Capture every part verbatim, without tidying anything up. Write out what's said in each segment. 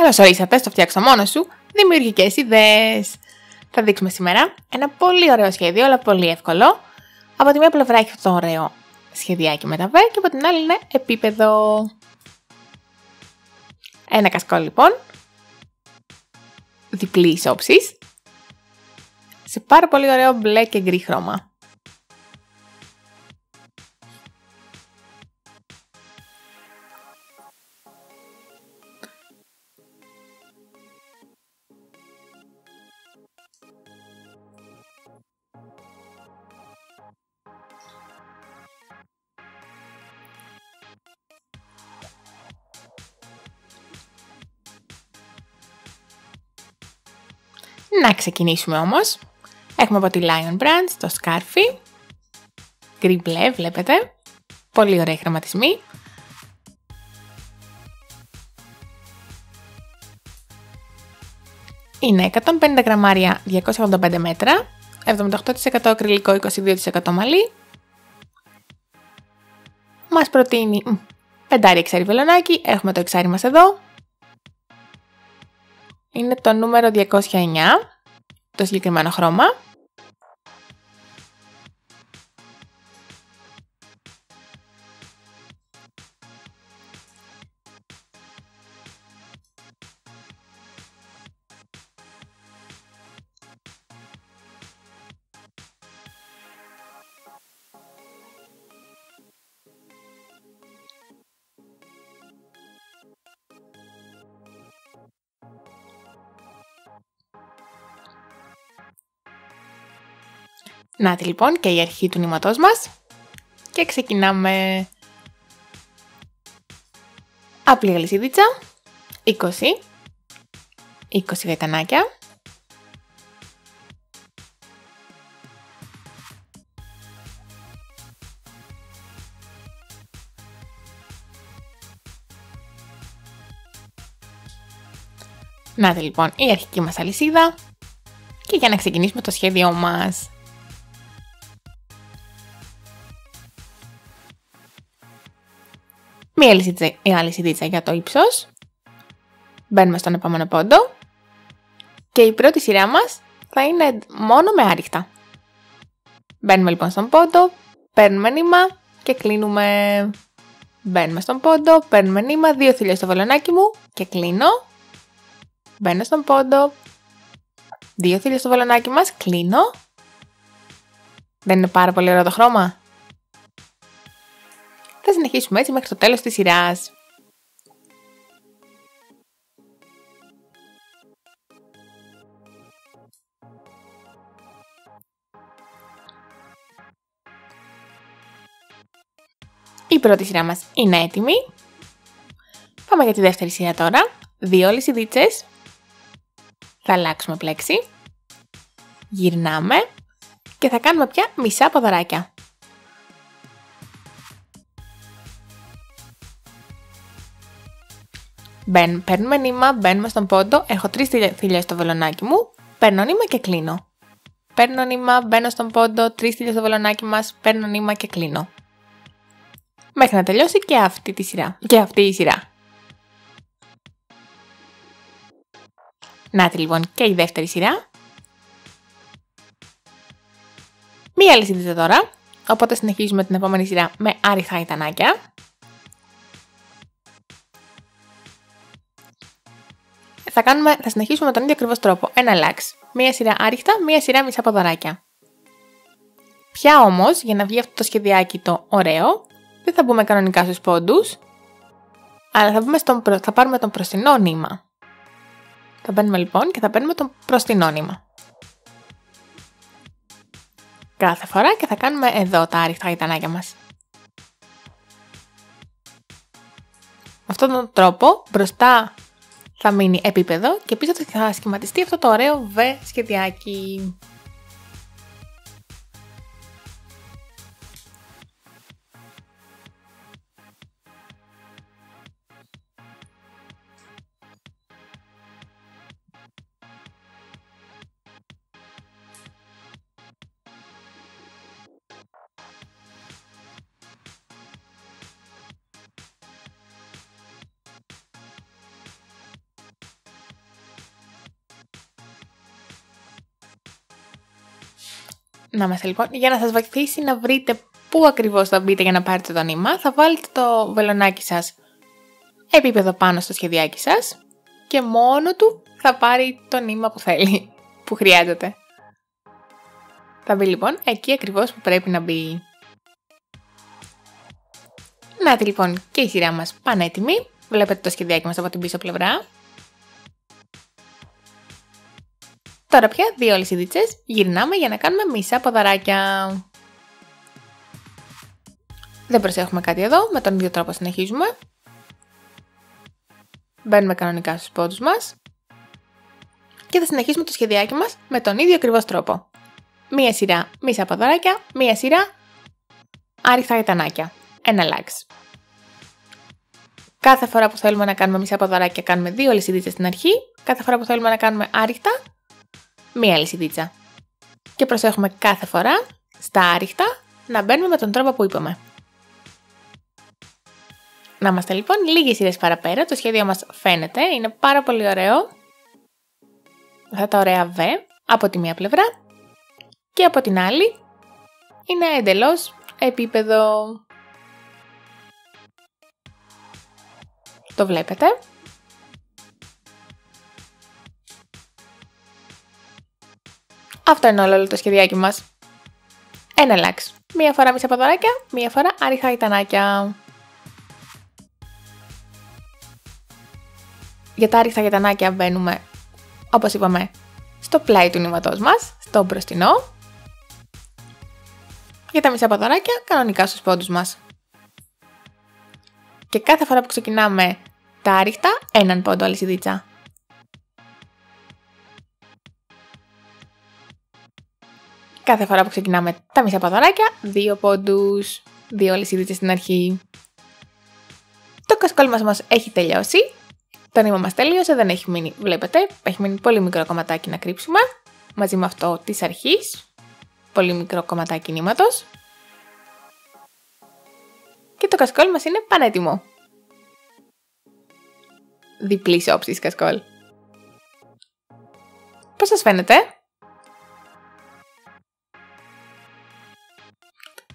Καλώς ορίσατε στο φτιάξω μόνο σου δημιουργικές ιδέες. Θα δείξουμε σήμερα ένα πολύ ωραίο σχέδιο, αλλά πολύ εύκολο. Από τη μία πλευρά έχει αυτό το ωραίο σχεδιάκι με τα βέ και από την άλλη είναι επίπεδο. Ένα κασκό λοιπόν, διπλής όψης, σε πάρα πολύ ωραίο μπλε και γκρι χρώμα. Να ξεκινήσουμε όμως. Έχουμε από τη Lion Brand το Scarfie. Γκρι μπλε, βλέπετε. Πολύ ωραίοι χρωματισμοί. Είναι εκατόν πενήντα γραμμάρια, διακόσια ογδόντα πέντε μέτρα. εβδομήντα οκτώ τοις εκατό ακριλικό, είκοσι δύο τοις εκατό μαλλί. Μας προτείνει πεντάρι εξάρι βελονάκι. Έχουμε το εξάρι μας εδώ. Είναι το νούμερο διακόσια εννιά, το συγκεκριμένο χρώμα. Να τη λοιπόν και η αρχή του νήματός μας και ξεκινάμε. Απλή γλυσίδιτσα, είκοσι, είκοσι γαϊτανάκια, να τη λοιπόν η αρχική μας αλυσίδα και για να ξεκινήσουμε το σχέδιό μας. Μία αλυσίδιτσα για το ύψος. Μπαίνουμε στον επόμενο πόντο. Και η πρώτη σειρά μας θα είναι μόνο με άριχτα. Μπαίνουμε λοιπόν στον πόντο, παίρνουμε νήμα και κλείνουμε. Μπαίνουμε στον πόντο, παίρνουμε νήμα, δύο θηλιές στο βελονάκι μου και κλείνω. Μπαίνω στον πόντο, δύο θηλιές στο βελονάκι μας, κλείνω. Δεν είναι πάρα πολύ ωραίο το χρώμα? Θα συνεχίσουμε έτσι μέχρι το τέλος της σειράς. Η πρώτη σειρά μας είναι έτοιμη. Πάμε για τη δεύτερη σειρά τώρα. Δύο λυσιδίτσες. Θα αλλάξουμε πλέξη. Γυρνάμε. Και θα κάνουμε πια μισά ποδαράκια. Παίρνουμε νήμα, μπαίνουμε στον πόντο, έχω τρεις θηλιές στο βελονάκι μου, παίρνω νήμα και κλείνω. Παίρνω νήμα, μπαίνω στον πόντο, τρεις θηλιές στο βελονάκι μας, παίρνω νήμα και κλείνω. Μέχρι να τελειώσει και αυτή, τη σειρά. Και αυτή η σειρά. Να τη λοιπόν και η δεύτερη σειρά. Μία λυσίδιτσα τώρα, οπότε συνεχίζουμε την επόμενη σειρά με άριχτα γαϊτανάκια. Θα, κάνουμε, θα συνεχίσουμε με τον ίδιο ακριβώς τρόπο. Ένα λάξ. Μία σειρά άριχτα, μία σειρά μισά ποδαράκια. Πια όμως, για να βγει αυτό το σχεδιάκι το ωραίο, δεν θα μπούμε κανονικά στους πόντους, αλλά θα, στον, θα πάρουμε τον προστινό νήμα. Θα μπαίνουμε λοιπόν και θα παίρνουμε τον προστινό νήμα. Κάθε φορά και θα κάνουμε εδώ τα άριχτα γαϊτανάκια μας. Με αυτόν τον τρόπο, μπροστά θα μείνει επίπεδο και πίσω θα σχηματιστεί αυτό το ωραίο βε σχεδιάκι. Να είμαστε λοιπόν, για να σας βοηθήσει να βρείτε πού ακριβώς θα μπείτε για να πάρετε το νήμα, θα βάλετε το βελονάκι σας επίπεδο πάνω στο σχεδιάκι σας και μόνο του θα πάρει το νήμα που θέλει, που χρειάζεται. Θα μπει λοιπόν εκεί ακριβώς που πρέπει να μπει. Να τη λοιπόν και η σειρά μας πανέτοιμη. Βλέπετε το σχεδιάκι μας από την πίσω πλευρά. Τώρα πια δύο όλες οι δίτσες γυρνάμε για να κάνουμε μισά ποδαράκια. Δεν προσέχουμε κάτι εδώ, με τον ίδιο τρόπο συνεχίζουμε. Μπαίνουμε κανονικά στους πόντους μας. Και θα συνεχίσουμε το σχεδιάκι μας με τον ίδιο ακριβώς τρόπο. Μία σειρά μισά ποδαράκια, μία σειρά άριχτα γαϊτανάκια. Ένα λάξ. Κάθε φορά που θέλουμε να κάνουμε μισά ποδαράκια κάνουμε δύο λυσιδίτσες στην αρχή. Κάθε φορά που θέλουμε να κάνουμε άριχτα, μία λυσιδίτσα. Και προσέχουμε κάθε φορά στα άριχτα να μπαίνουμε με τον τρόπο που είπαμε. Να είμαστε λοιπόν λίγες σειρές παραπέρα. Το σχέδιο μας φαίνεται, είναι πάρα πολύ ωραίο. Αυτά τα ωραία V από τη μία πλευρά και από την άλλη είναι εντελώς επίπεδο. Το βλέπετε. Αυτό είναι όλο το σχεδιάκι μας. Ένα λάξ. Μία φορά μισά ποδαράκια, μία φορά άριχα γαϊτανάκια. Για τα άριχτα γαϊτανάκια μπαίνουμε, όπως είπαμε, στο πλάι του νήματός μας, στο μπροστινό. Για τα μισά ποδαράκια, κανονικά στους πόντους μας. Και κάθε φορά που ξεκινάμε τα άριχτα, έναν πόντο αλυσιδίτσα. Κάθε φορά που ξεκινάμε τα μισά ποδαράκια, δύο πόντους, δύο αλυσιδίτσες στην αρχή. Το κασκόλ μας μας έχει τελειώσει. Το νήμα μας τελείωσε, δεν έχει μείνει, βλέπετε, έχει μείνει πολύ μικρό κομματάκι να κρύψουμε. Μαζί με αυτό της αρχής, πολύ μικρό κομματάκι νήματος. Και το κασκόλ μας είναι πανέτοιμο. Διπλής όψης κασκόλ. Πώς σας φαίνεται?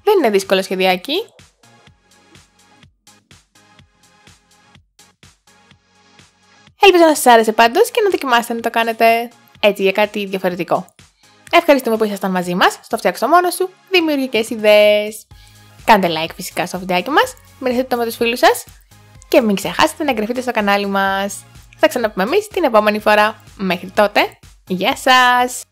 Δεν είναι δύσκολο σχεδιάκι. Ελπίζω να σας άρεσε πάντως και να δοκιμάσετε να το κάνετε έτσι για κάτι διαφορετικό. Ευχαριστούμε που ήσασταν μαζί μας στο Φτιάξω Μόνος Σου Δημιουργικές Ιδέες. Κάντε like φυσικά στο βιντεάκι μας, μοιραστείτε το με τους φίλους σας και μην ξεχάσετε να εγγραφείτε στο κανάλι μας. Θα ξαναπούμε εμείς την επόμενη φορά. Μέχρι τότε, γεια σας!